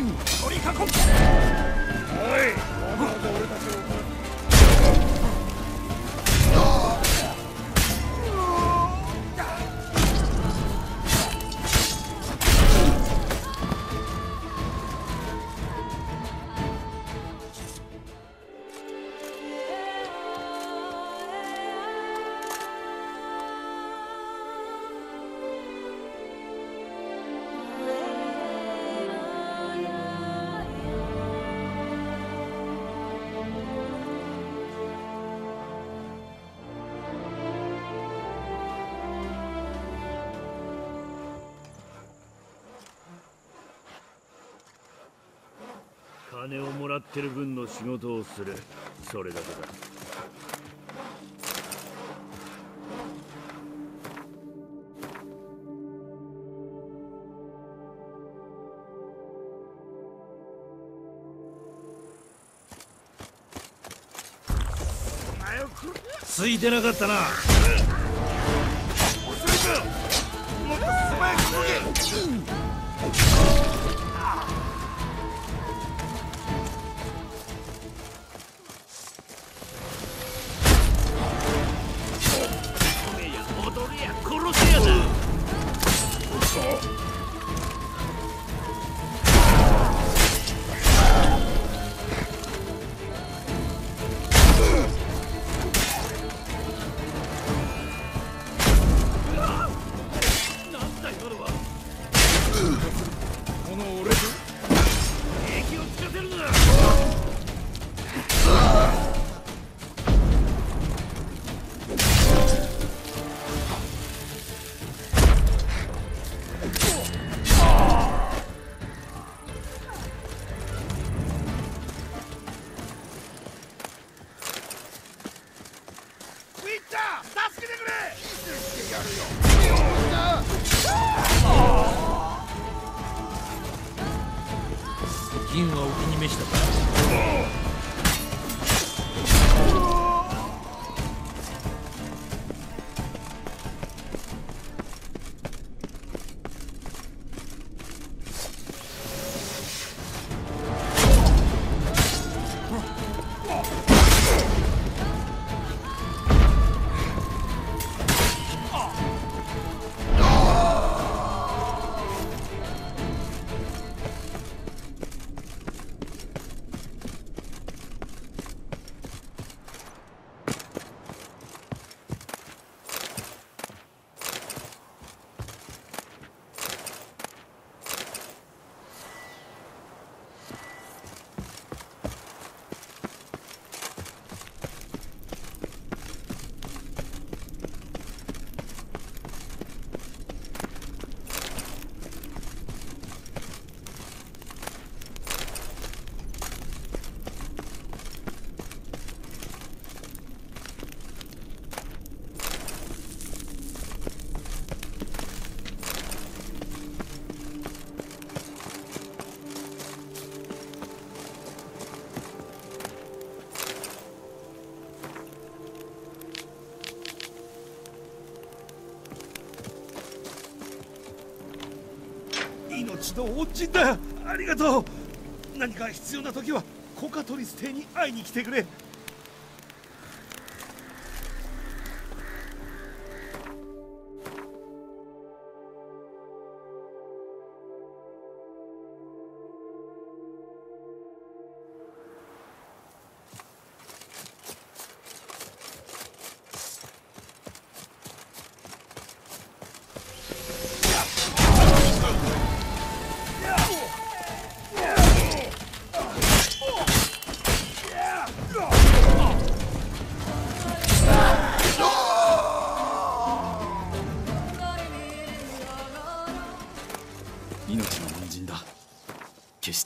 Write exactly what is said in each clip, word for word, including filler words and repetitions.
取り囲む。おい、わざわざ俺たちを。金をもらってる分の仕事をする、それだけだ。ついてなかったな。もっと素早く動け。恩人だ、ありがとう。何か必要な時はコカトリス邸に会いに来てくれ。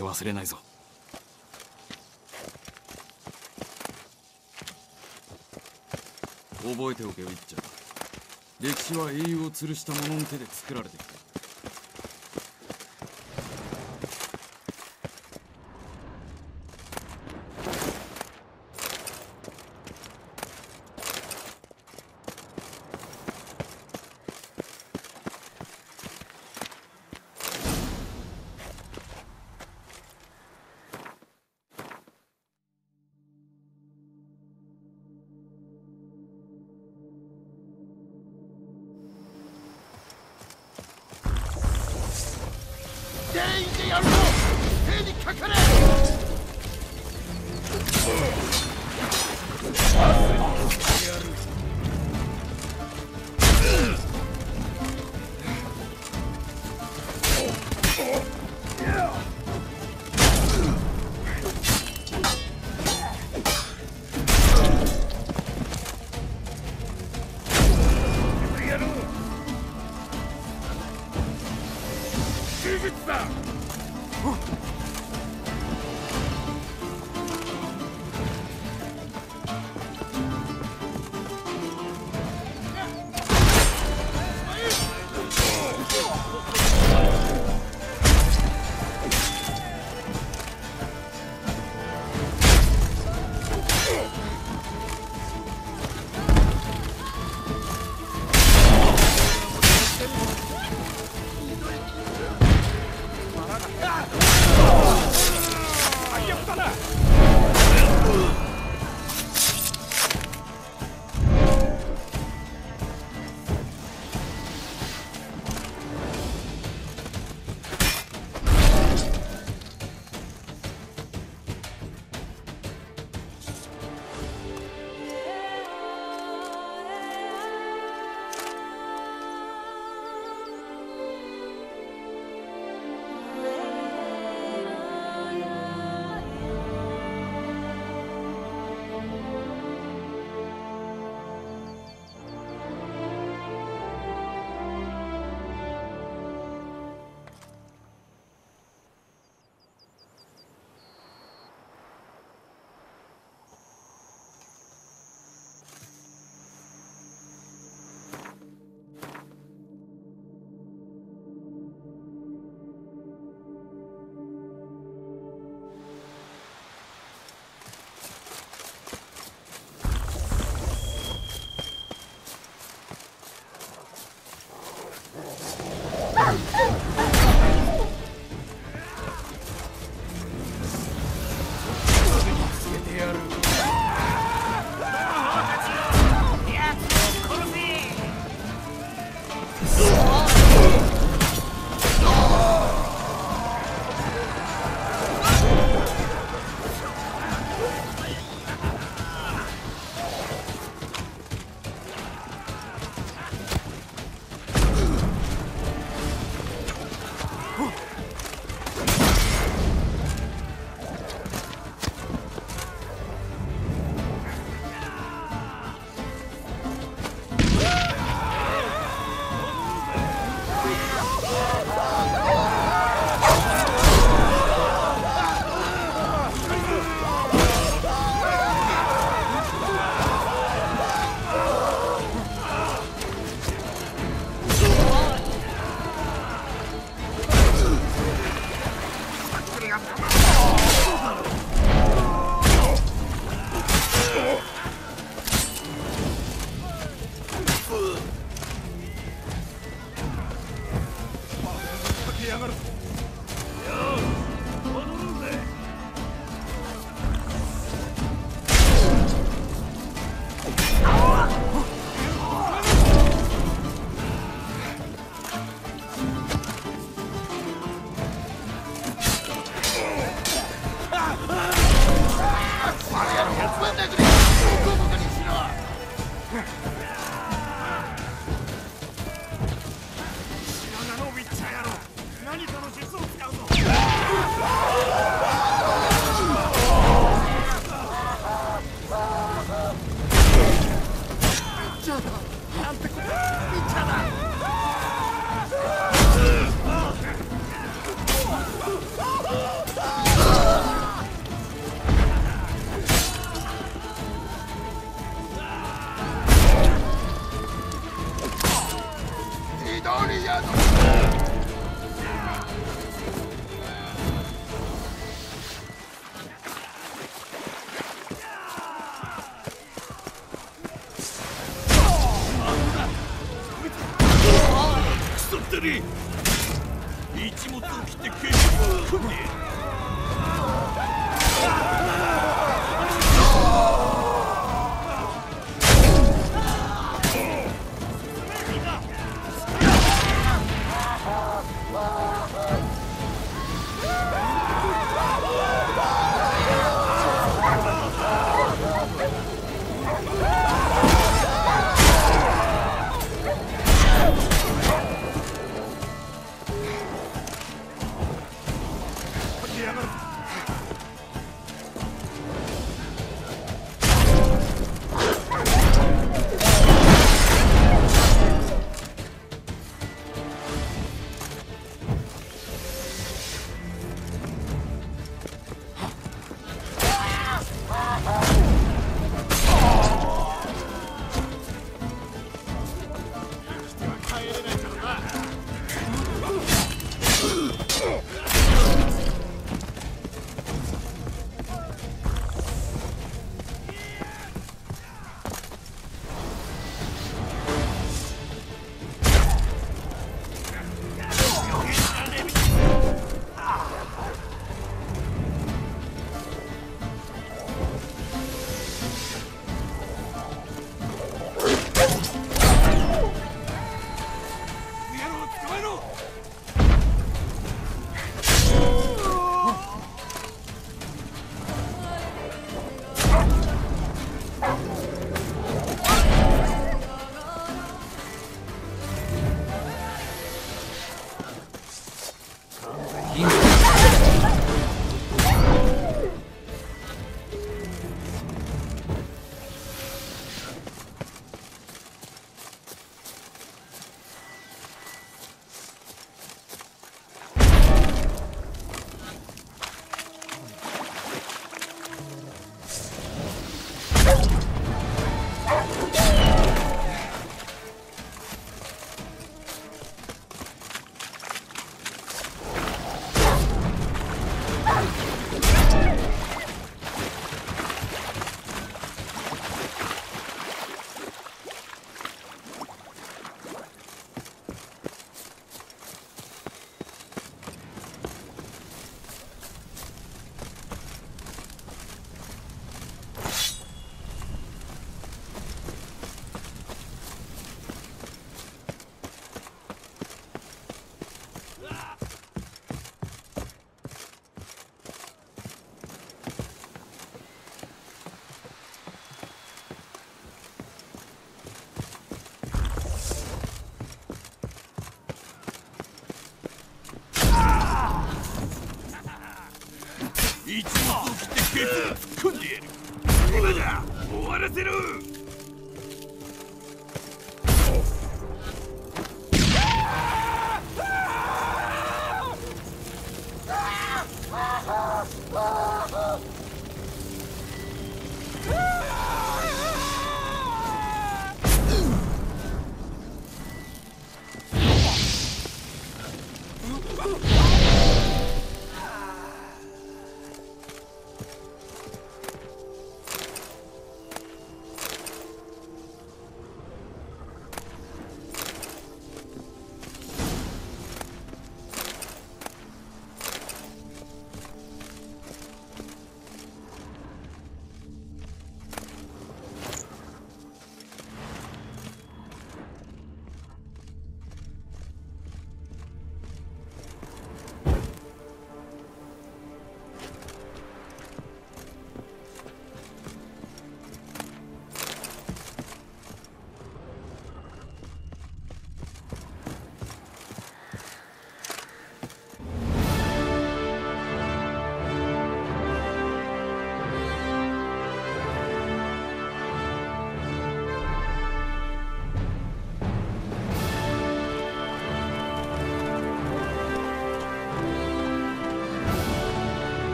忘れないぞ。覚えておけウィッチャー。歴史は英雄を吊るした者の手で作られてきた。全員でやるぞ。手にかかれ。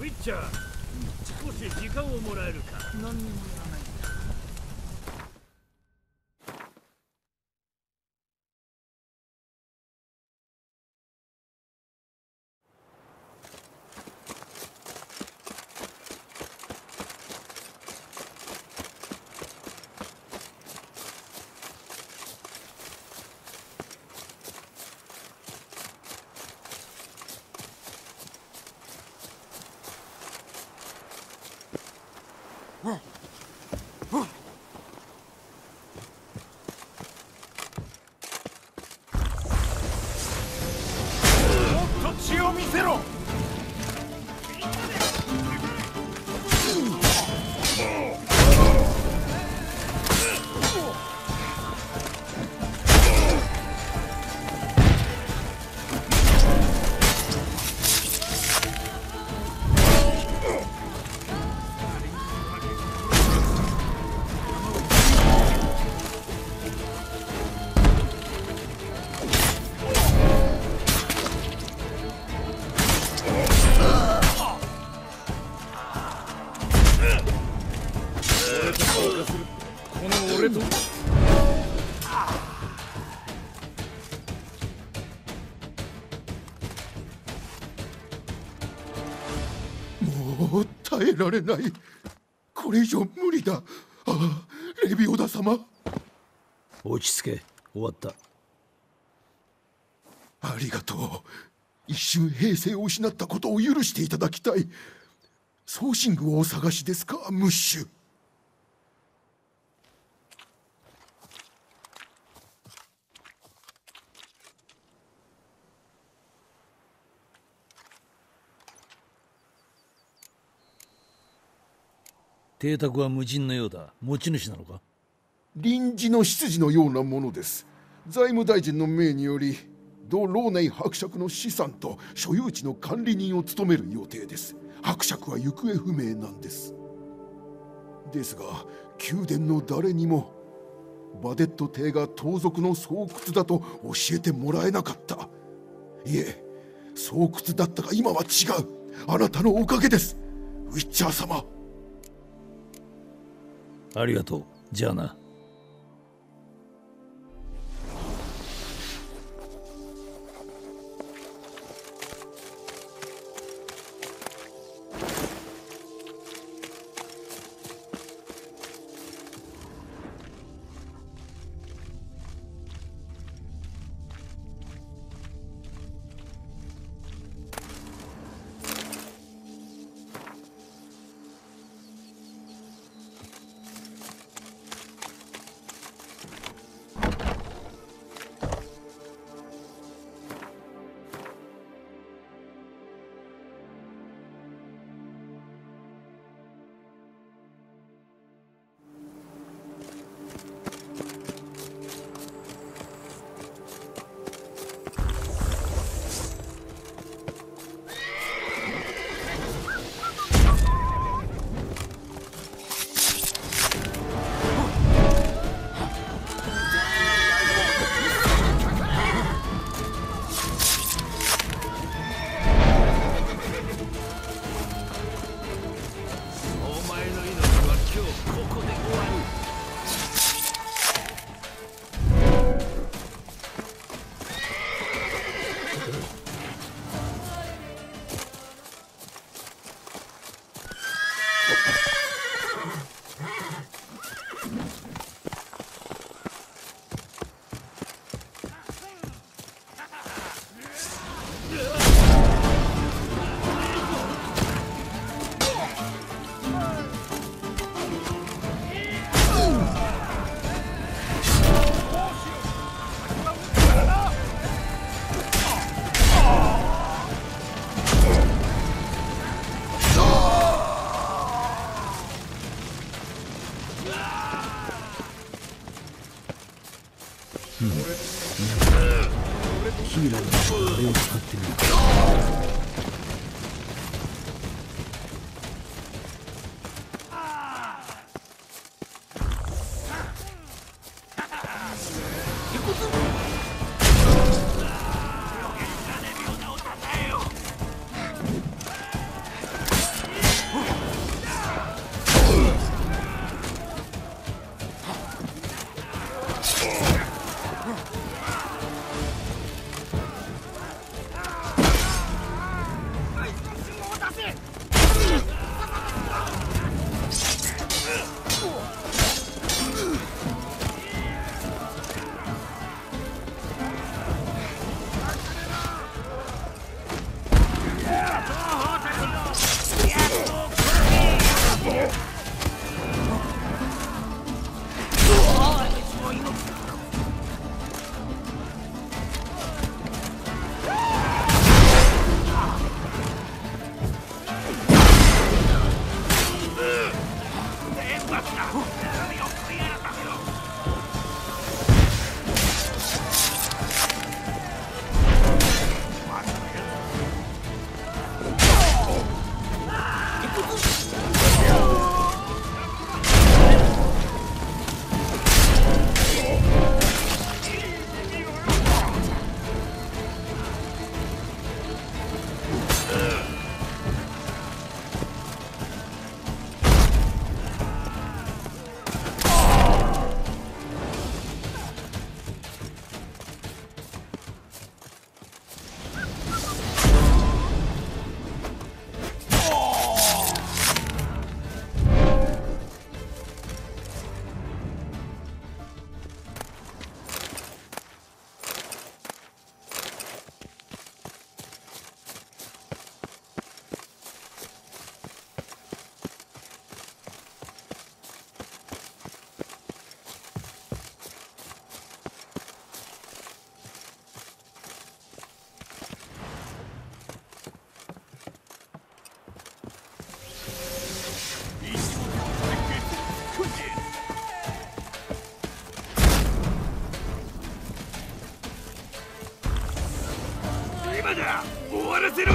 ウィッチャー、少し時間をもらえるか。何にもやらないんだ。う耐えられない。これ以上無理だ。ああ、レビオダ様。落ち着け、終わった。ありがとう。一瞬平静を失ったことを許していただきたい。ソーシングをお探しですか、ムッシュ。邸宅は無人のようだ。持ち主なのか？臨時の執事のようなものです。財務大臣の命により同老内伯爵の資産と所有地の管理人を務める予定です。伯爵は行方不明なんです。ですが宮殿の誰にもバデット邸が盗賊の巣窟だと教えてもらえなかった。いえ、巣窟だったが今は違う。あなたのおかげです、ウィッチャー様。ありがとう。じゃあな。まで終わらせろ。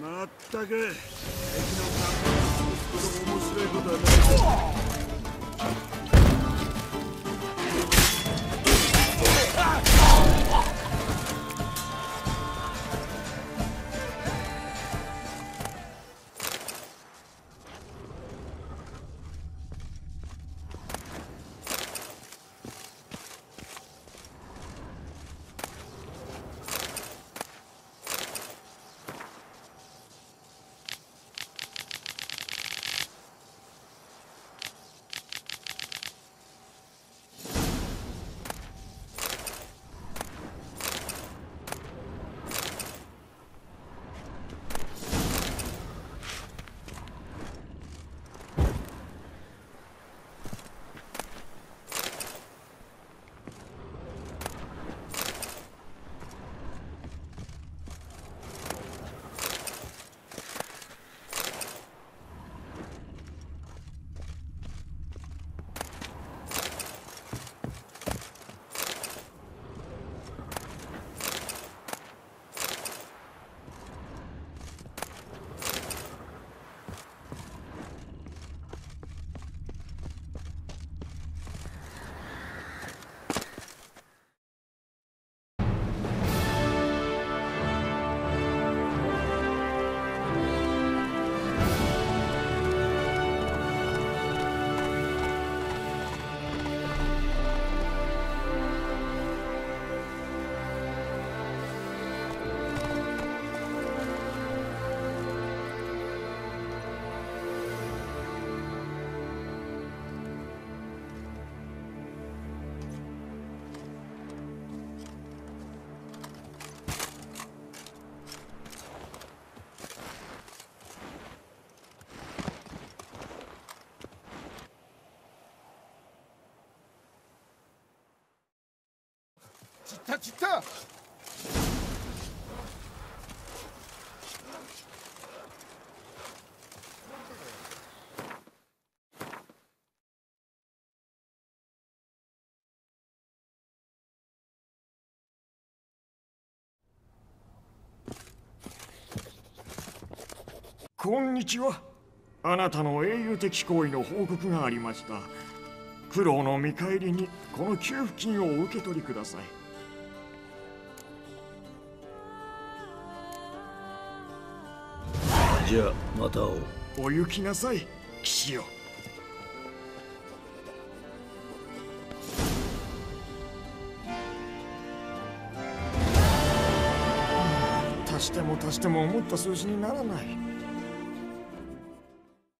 まったく敵の看板を潰すほど面白いことはない。散った散ったこんにちは。あなたの英雄的行為の報告がありました。苦労の見返りにこの給付金をお受け取りください。じゃあまたおお行きなさい、騎士よ。足しても足しても思った数字にならない。